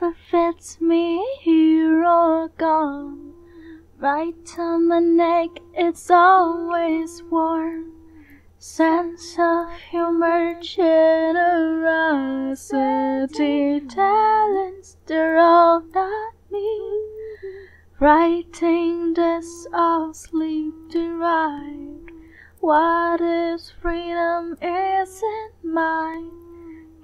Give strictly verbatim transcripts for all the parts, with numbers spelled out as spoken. never fits me, here or gone. Right on my neck, it's always warm. Sense of humor, generosity, talents, they're all not me. Writing this, all sleep derived. What is freedom isn't mine.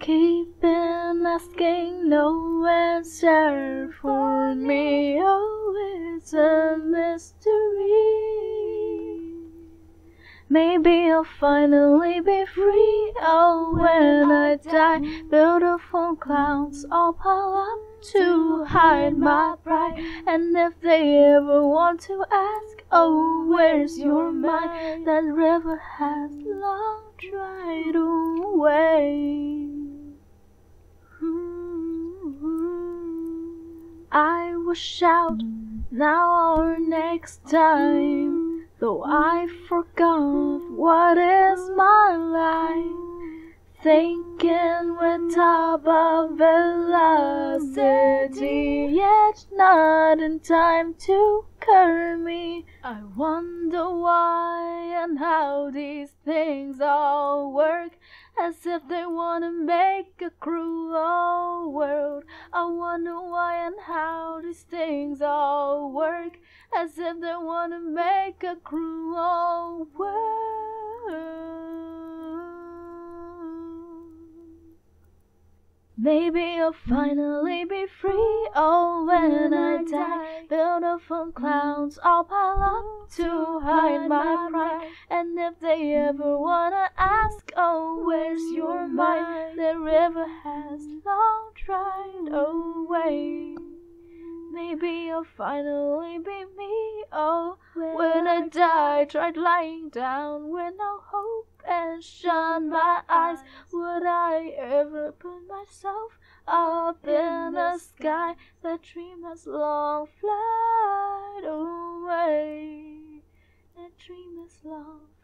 Keeping asking, no answer for me. Oh, it's a mystery. Maybe I'll finally be free. Oh, when I die, beautiful clouds all pile up to hide my pride. And if they ever want to ask, oh, where's your mind? That river has long dried away. I will shout now or next time, though I forgot what is my life. Thinking with top of velocity, yet not in time to cure me. I wonder why and how these things all work, as if they wanna make a cruel world. I wonder why and how these things all work, as if they wanna make a cruel world. Maybe I'll finally be free, oh, when I die. Beautiful clouds all pile up to hide my pride. And if they ever wanna ask, oh, where's your mind? The river has long dried away. Maybe I'll finally be me, oh, when I die. Tried lying down with no hope and shun my eyes. Would I ever put myself up in the sky? The dream has long flown away. The dream has long